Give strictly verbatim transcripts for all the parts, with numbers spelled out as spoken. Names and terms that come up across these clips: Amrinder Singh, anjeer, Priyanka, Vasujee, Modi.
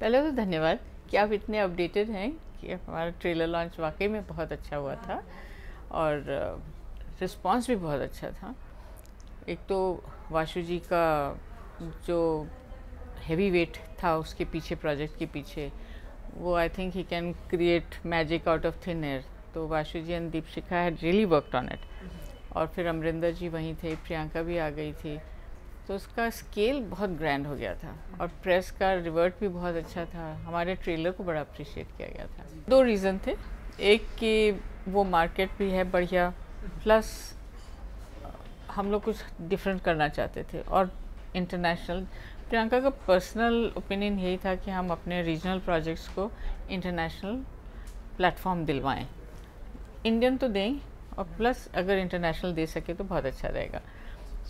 पहले तो धन्यवाद कि आप इतने अपडेटेड हैं कि हमारा ट्रेलर लॉन्च वाकई में बहुत अच्छा हुआ था और रिस्पांस भी बहुत अच्छा था। एक तो वासुजी का जो हैवी वेट था उसके पीछे, प्रोजेक्ट के पीछे, वो I think he can create magic out of thin air. तो Vasuji and Deepshikha had really worked on it. और फिर अमरिंदर जी वहीं थे, प्रियंका भी आ गई थी, तो उसका स्केल बहुत ग्रैंड हो गया था और प्रेस का रिवर्ट भी बहुत अच्छा था। हमारे ट्रेलर को बड़ा अप्रिशिएट किया गया था। दो रीज़न थे, एक कि वो मार्केट भी है बढ़िया, प्लस हम लोग कुछ डिफरेंट करना चाहते थे और इंटरनेशनल। प्रियंका का पर्सनल ओपिनियन यही था कि हम अपने रीजनल प्रोजेक्ट्स को इंटरनेशनल प्लेटफॉर्म दिलवाएं, इंडियन तो दें और प्लस अगर इंटरनेशनल दे सके तो बहुत अच्छा रहेगा।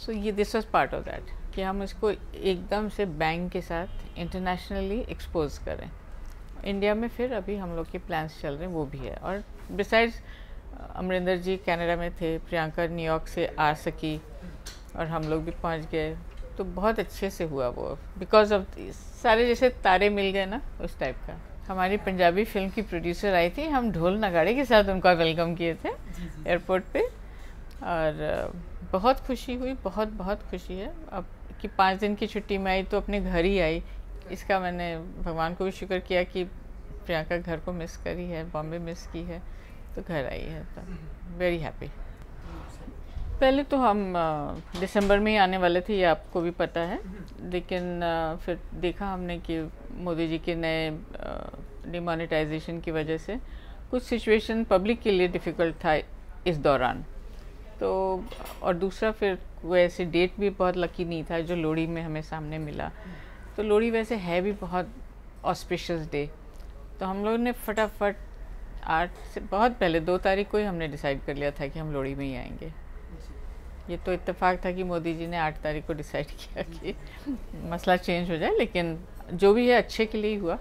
सो ये this was part of that कि हम इसको एकदम से बैंक के साथ इंटरनेशनली एक्सपोज करें। इंडिया में फिर अभी हम लोग के प्लान्स चल रहे हैं, वो भी है। और बिसाइड्स अमरिंदर जी कनाडा में थे, प्रियंका न्यूयॉर्क से आ सकी और हम लोग भी पहुंच गए, तो बहुत अच्छे से हुआ वो, बिकॉज ऑफ सारे जैसे तारे मिल गए ना, उस टाइप का। हमारी पंजाबी फिल्म की प्रोड्यूसर आई थी, हम ढोल नगाड़े के साथ उनका वेलकम किए थे एयरपोर्ट पे और बहुत खुशी हुई, बहुत बहुत खुशी है। अब कि पाँच दिन की छुट्टी में आई तो अपने घर ही आई, इसका मैंने भगवान को भी शुक्र किया कि प्रियंका घर को मिस करी है, बॉम्बे मिस की है, तो घर आई है, तो वेरी हैप्पी। पहले तो हम दिसंबर में ही आने वाले थे, ये आपको भी पता है, लेकिन फिर देखा हमने कि मोदी जी के नए डिमोनेटाइजेशन की वजह से कुछ सिचुएशन पब्लिक के लिए डिफ़िकल्ट था इस दौरान, तो और दूसरा फिर वैसे डेट भी बहुत लकी नहीं था जो लोहड़ी में हमें सामने मिला। तो लोहड़ी वैसे है भी बहुत ऑस्पिशियस डे, तो हम लोगों ने फटाफट आठ से बहुत पहले दो तारीख को ही हमने डिसाइड कर लिया था कि हम लोहड़ी में ही आएंगे। ये तो इत्तेफाक था कि मोदी जी ने आठ तारीख को डिसाइड किया कि मसला चेंज हो जाए, लेकिन जो भी है अच्छे के लिए हुआ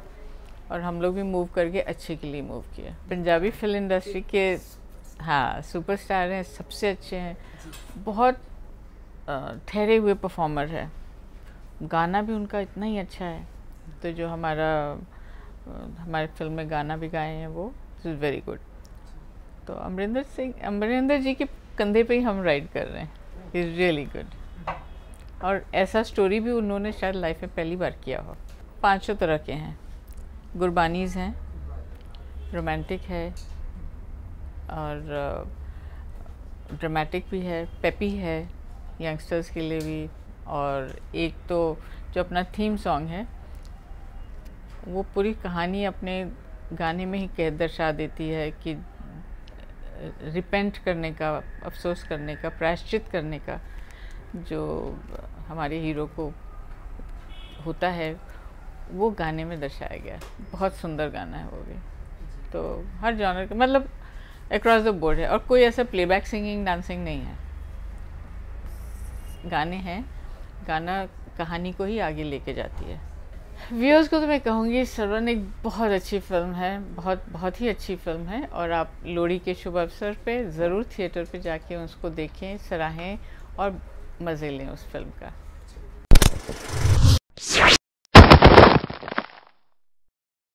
और हम लोग भी मूव करके अच्छे के लिए मूव किया। पंजाबी फिल्म इंडस्ट्री के हाँ सुपरस्टार हैं, सबसे अच्छे हैं, बहुत ठहरे हुए परफॉर्मर है, गाना भी उनका इतना ही अच्छा है। तो जो हमारा हमारे फिल्म में गाना भी गाए हैं वो इज़ वेरी गुड। तो अमरिंदर सिंह अमरिंदर जी के कंधे पे ही हम राइड कर रहे हैं, इज़ रियली गुड। और ऐसा स्टोरी भी उन्होंने शायद लाइफ में पहली बार किया हो। पाँचों तरह के हैं, गुरबानीज़ हैं, रोमांटिक है और ड्रामेटिक uh, भी है, पेपी है यंगस्टर्स के लिए भी, और एक तो जो अपना थीम सॉन्ग है वो पूरी कहानी अपने गाने में ही कह दर्शा देती है कि रिपेंट करने का, अफसोस करने का, प्रायश्चित करने का जो हमारे हीरो को होता है वो गाने में दर्शाया गया। बहुत सुंदर गाना है वो भी। तो हर जॉनर का मतलब अक्रॉस द बोर्ड है और कोई ऐसा प्लेबैक सिंगिंग डांसिंग नहीं है, गाने हैं, गाना कहानी को ही आगे लेके जाती है। व्यूअर्स को तो मैं कहूँगी सरवण एक बहुत अच्छी फिल्म है, बहुत बहुत ही अच्छी फिल्म है और आप लोहड़ी के शुभ अवसर पे ज़रूर थिएटर पे जाके उसको देखें, सराहें और मज़े लें उस फिल्म का।